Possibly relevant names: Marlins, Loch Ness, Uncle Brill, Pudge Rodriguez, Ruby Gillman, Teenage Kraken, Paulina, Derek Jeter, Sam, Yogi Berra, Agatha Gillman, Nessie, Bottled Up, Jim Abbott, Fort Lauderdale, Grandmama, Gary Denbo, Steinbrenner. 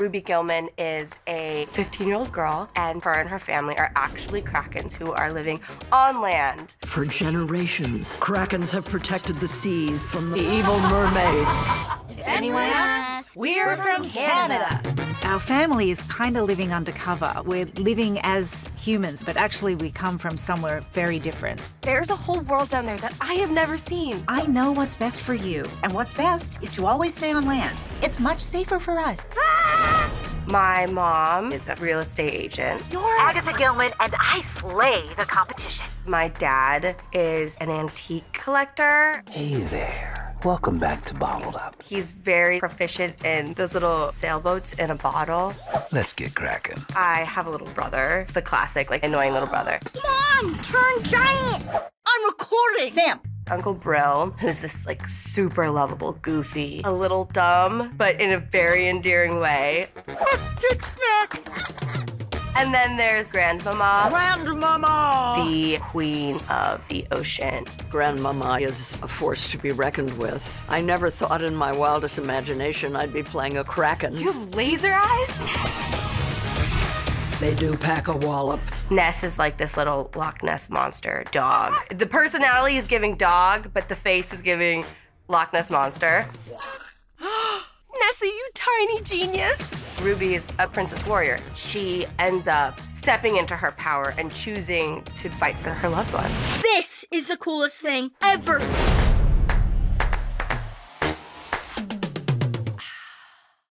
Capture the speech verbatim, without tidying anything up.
Ruby Gillman is a fifteen-year-old girl, and her and her family are actually Krakens who are living on land. For generations, Krakens have protected the seas from the evil mermaids. If anyone asks, we're from Canada. Our family is kind of living undercover. We're living as humans, but actually we come from somewhere very different. There's a whole world down there that I have never seen. I know what's best for you, and what's best is to always stay on land. It's much safer for us. My mom is a real estate agent. You're Agatha Gillman, and I slay the competition. My dad is an antique collector. Hey there. Welcome back to Bottled Up. He's very proficient in those little sailboats in a bottle. Let's get cracking. I have a little brother. It's the classic, like, annoying little brother. Mom, turn giant. I'm recording. Sam. Uncle Brill, who's this, like, super lovable, goofy, a little dumb, but in a very endearing way. A stick snack! And then there's Grandmama. Grandmama! The queen of the ocean. Grandmama is a force to be reckoned with. I never thought in my wildest imagination I'd be playing a kraken. You have laser eyes? They do pack a wallop. Ness is like this little Loch Ness monster dog. The personality is giving dog, but the face is giving Loch Ness monster. Nessie, you tiny genius. Ruby is a princess warrior. She ends up stepping into her power and choosing to fight for her loved ones. This is the coolest thing ever.